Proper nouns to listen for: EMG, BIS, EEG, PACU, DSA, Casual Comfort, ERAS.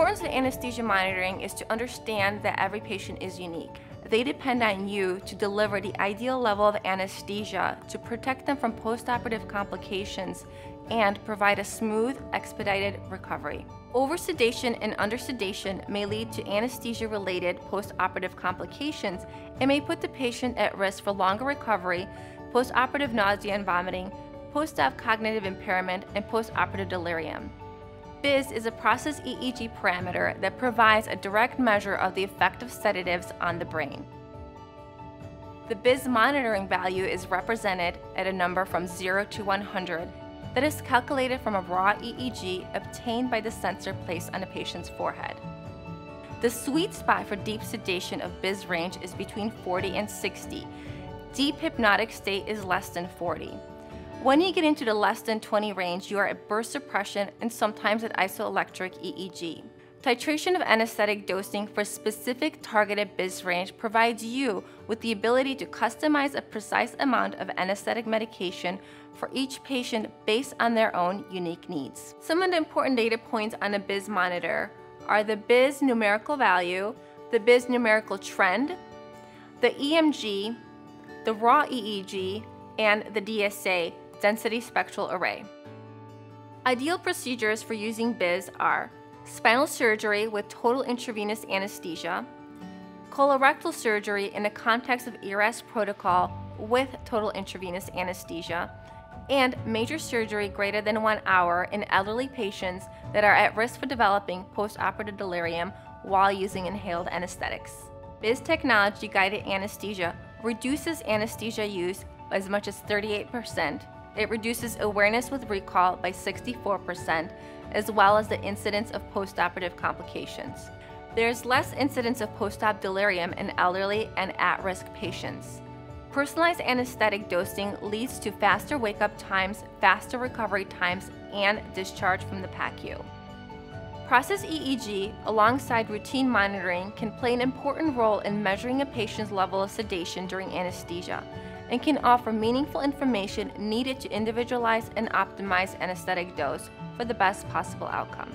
importance of anesthesia monitoring is to understand that every patient is unique. They depend on you to deliver the ideal level of anesthesia to protect them from postoperative complications and provide a smooth, expedited recovery. Oversedation and undersedation may lead to anesthesia-related postoperative complications and may put the patient at risk for longer recovery, postoperative nausea and vomiting, post-op cognitive impairment, and postoperative delirium. BIS is a process EEG parameter that provides a direct measure of the effect of sedatives on the brain. The BIS monitoring value is represented at a number from 0 to 100 that is calculated from a raw EEG obtained by the sensor placed on a patient's forehead. The sweet spot for deep sedation of BIS range is between 40 and 60. Deep hypnotic state is less than 40. When you get into the less than 20 range, you are at burst suppression and sometimes at isoelectric EEG. Titration of anesthetic dosing for specific targeted BIS range provides you with the ability to customize a precise amount of anesthetic medication for each patient based on their own unique needs. Some of the important data points on a BIS monitor are the BIS numerical value, the BIS numerical trend, the EMG, the raw EEG, and the DSA, density spectral array. Ideal procedures for using BIS are spinal surgery with total intravenous anesthesia, colorectal surgery in the context of ERAS protocol with total intravenous anesthesia, and major surgery greater than 1 hour in elderly patients that are at risk for developing postoperative delirium while using inhaled anesthetics. BIS technology guided anesthesia reduces anesthesia use as much as 38%. It reduces awareness with recall by 64%, as well as the incidence of postoperative complications. There's less incidence of post-op delirium in elderly and at-risk patients. Personalized anesthetic dosing leads to faster wake-up times, faster recovery times, and discharge from the PACU. Process EEG, alongside routine monitoring, can play an important role in measuring a patient's level of sedation during anesthesia, and can offer meaningful information needed to individualize and optimize anesthetic dose for the best possible outcome.